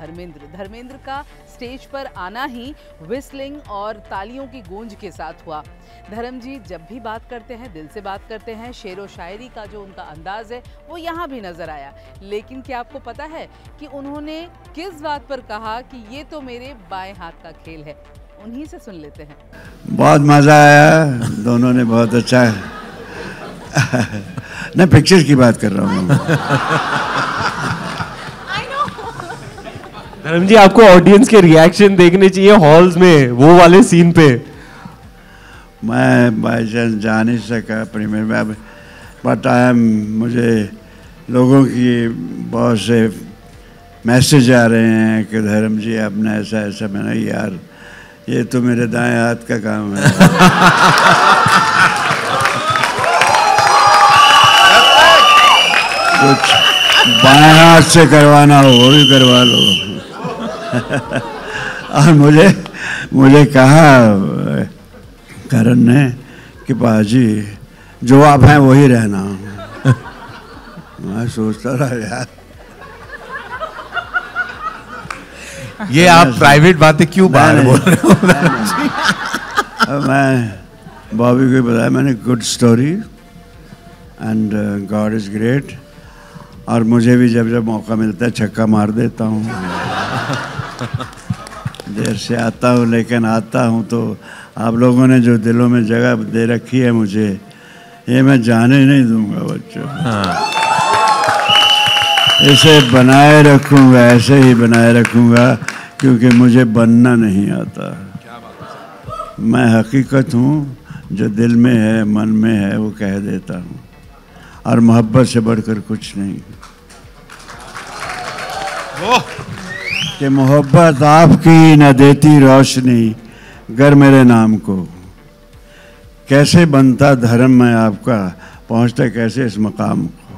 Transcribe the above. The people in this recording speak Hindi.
धर्मेंद्र का स्टेज पर आना ही व्हिस्लिंग और तालियों की गूंज के साथ हुआ। धर्मजीत जब भी बात करते हैं, दिल से बात करते हैं, शेरो शायरी का जो उनका अंदाज है वो यहाँ भी नजर आया। लेकिन क्या आपको पता है कि उन्होंने किस बात पर कहा कि ये तो मेरे बाएं हाथ का खेल है? उन्हीं से सुन लेते हैं। बहुत मजा आया, दोनों ने बहुत अच्छा नहीं, पिक्चर की बात कर रहा हूँ। धर्म जी, आपको ऑडियंस के रिएक्शन देखने चाहिए हॉल्स में वो वाले सीन पे। मैं बाई चांस जा नहीं सका प्रीमियर में, बट मुझे लोगों की बहुत से मैसेज आ रहे हैं कि धर्म जी आपने ऐसा ऐसा। मैंने यार ये तो मेरे दाएं हाथ का काम है। कुछ बाएं हाथ से करवाना हो वो भी करवा लो। और मुझे कहा करण ने कि बाजी जो आप हैं वही रहना। मैं सोचता रहा यार ये आप प्राइवेट बातें क्यों बाहर बोल रहे हो? मैं बॉबी को बताया, मैंने good story and God is great. और मुझे भी जब जब मौका मिलता है छक्का मार देता हूँ। देर से आता हूँ लेकिन आता हूँ। तो आप लोगों ने जो दिलों में जगह दे रखी है मुझे, ये मैं जाने नहीं दूँगा बच्चों। हाँ। ऐसे बनाए रखूंगा, ऐसे ही बनाए रखूंगा, क्योंकि मुझे बनना नहीं आता। मैं हकीकत हूँ, जो दिल में है, मन में है, वो कह देता हूँ। और मोहब्बत से बढ़कर कुछ नहीं कि मोहब्बत आपकी न देती रोशनी गर मेरे नाम को। कैसे बनता धर्म मैं आपका, पहुँचता कैसे इस मकाम को।